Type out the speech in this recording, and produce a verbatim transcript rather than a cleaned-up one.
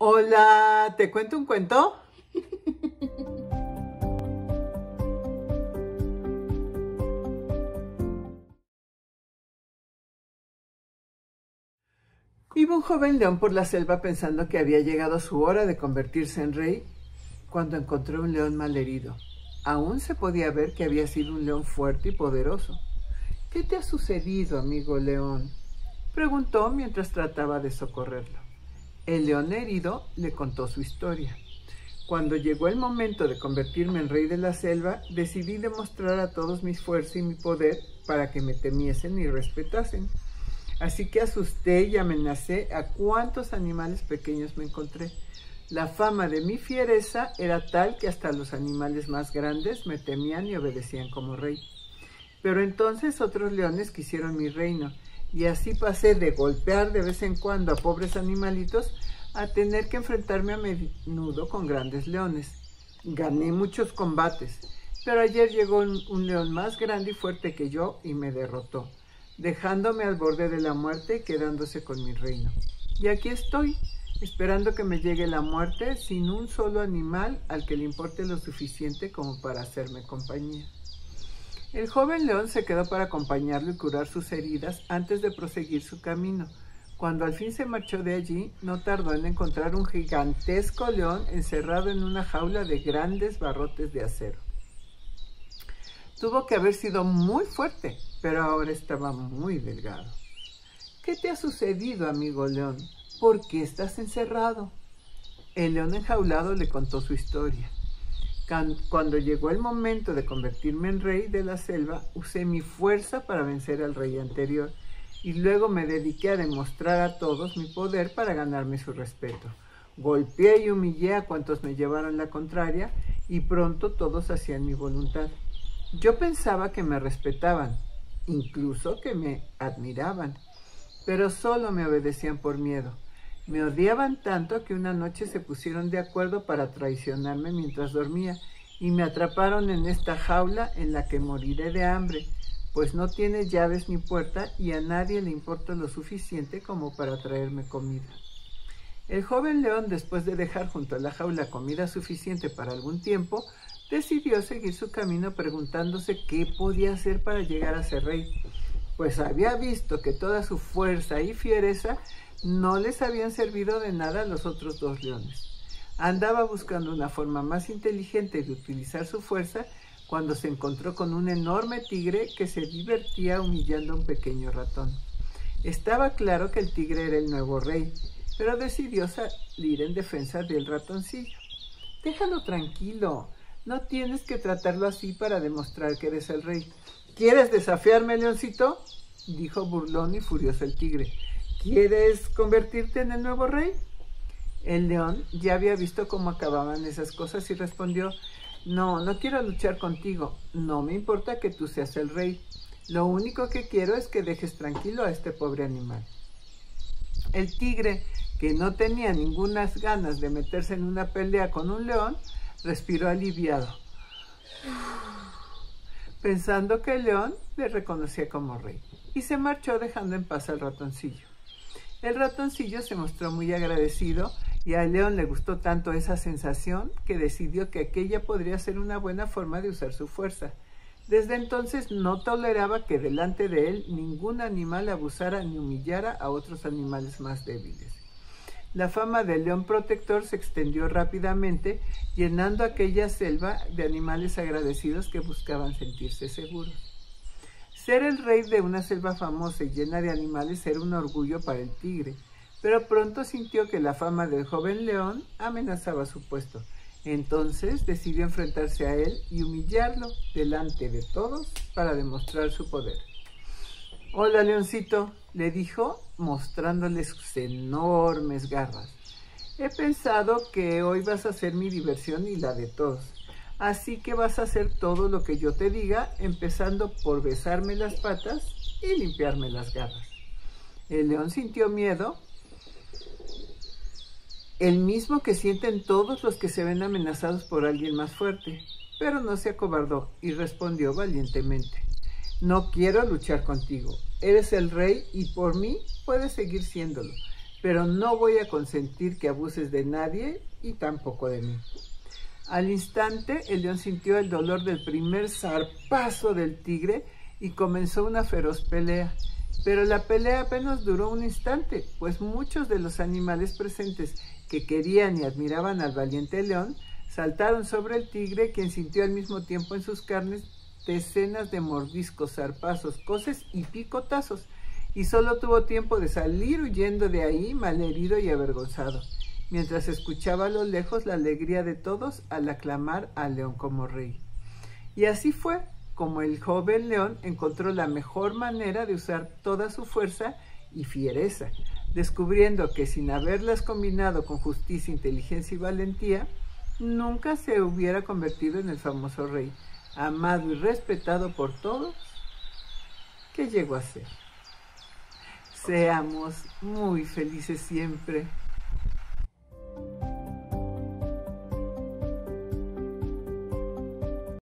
Hola, ¿te cuento un cuento? Iba un joven león por la selva pensando que había llegado su hora de convertirse en rey cuando encontró un león malherido. Aún se podía ver que había sido un león fuerte y poderoso. ¿Qué te ha sucedido, amigo león?, preguntó mientras trataba de socorrerlo. El león herido le contó su historia. Cuando llegó el momento de convertirme en rey de la selva, decidí demostrar a todos mi fuerza y mi poder para que me temiesen y respetasen. Así que asusté y amenacé a cuantos animales pequeños me encontré. La fama de mi fiereza era tal que hasta los animales más grandes me temían y obedecían como rey. Pero entonces otros leones quisieron mi reino, y así pasé de golpear de vez en cuando a pobres animalitos a tener que enfrentarme a menudo con grandes leones. Gané muchos combates, pero ayer llegó un, un león más grande y fuerte que yo y me derrotó, dejándome al borde de la muerte y quedándose con mi reino. Y aquí estoy, esperando que me llegue la muerte sin un solo animal al que le importe lo suficiente como para hacerme compañía. El joven león se quedó para acompañarlo y curar sus heridas antes de proseguir su camino. Cuando al fin se marchó de allí, no tardó en encontrar un gigantesco león encerrado en una jaula de grandes barrotes de acero. Tuvo que haber sido muy fuerte, pero ahora estaba muy delgado. ¿Qué te ha sucedido, amigo león? ¿Por qué estás encerrado? El león enjaulado le contó su historia. Cuando llegó el momento de convertirme en rey de la selva, usé mi fuerza para vencer al rey anterior y luego me dediqué a demostrar a todos mi poder para ganarme su respeto. Golpeé y humillé a cuantos me llevaron la contraria y pronto todos hacían mi voluntad. Yo pensaba que me respetaban, incluso que me admiraban, pero solo me obedecían por miedo. Me odiaban tanto que una noche se pusieron de acuerdo para traicionarme mientras dormía y me atraparon en esta jaula en la que moriré de hambre, pues no tiene llaves ni puerta y a nadie le importa lo suficiente como para traerme comida. El joven león, después de dejar junto a la jaula comida suficiente para algún tiempo, decidió seguir su camino preguntándose qué podía hacer para llegar a ser rey, pues había visto que toda su fuerza y fiereza no les habían servido de nada a los otros dos leones. Andaba buscando una forma más inteligente de utilizar su fuerza cuando se encontró con un enorme tigre que se divertía humillando a un pequeño ratón. Estaba claro que el tigre era el nuevo rey, pero decidió salir en defensa del ratoncillo. «Déjalo tranquilo, no tienes que tratarlo así para demostrar que eres el rey». «¿Quieres desafiarme, leoncito?», dijo burlón y furioso el tigre. «¿Quieres convertirte en el nuevo rey?». El león ya había visto cómo acababan esas cosas y respondió: «No, no quiero luchar contigo. No me importa que tú seas el rey. Lo único que quiero es que dejes tranquilo a este pobre animal». El tigre, que no tenía ninguna ganas de meterse en una pelea con un león, respiró aliviado, pensando que el león le reconocía como rey, y se marchó dejando en paz al ratoncillo. El ratoncillo se mostró muy agradecido y al león le gustó tanto esa sensación que decidió que aquella podría ser una buena forma de usar su fuerza. Desde entonces no toleraba que delante de él ningún animal abusara ni humillara a otros animales más débiles. La fama del león protector se extendió rápidamente, llenando aquella selva de animales agradecidos que buscaban sentirse seguros. Ser el rey de una selva famosa y llena de animales era un orgullo para el tigre, pero pronto sintió que la fama del joven león amenazaba su puesto. Entonces decidió enfrentarse a él y humillarlo delante de todos para demostrar su poder. «Hola, leoncito», le dijo, mostrándole sus enormes garras. «He pensado que hoy vas a ser mi diversión y la de todos. Así que vas a hacer todo lo que yo te diga, empezando por besarme las patas y limpiarme las garras». El león sintió miedo, el mismo que sienten todos los que se ven amenazados por alguien más fuerte, pero no se acobardó y respondió valientemente: «No quiero luchar contigo. Eres el rey y por mí puedes seguir siéndolo, pero no voy a consentir que abuses de nadie y tampoco de mí. Al instante, el león sintió el dolor del primer zarpazo del tigre y comenzó una feroz pelea. Pero la pelea apenas duró un instante, pues muchos de los animales presentes que querían y admiraban al valiente león saltaron sobre el tigre, quien sintió al mismo tiempo en sus carnes decenas de mordiscos, zarpazos, coces y picotazos, y solo tuvo tiempo de salir huyendo de ahí malherido y avergonzado, mientras escuchaba a lo lejos la alegría de todos al aclamar al león como rey. Y así fue como el joven león encontró la mejor manera de usar toda su fuerza y fiereza, descubriendo que sin haberlas combinado con justicia, inteligencia y valentía, nunca se hubiera convertido en el famoso rey, amado y respetado por todos, que llegó a ser. Seamos muy felices siempre.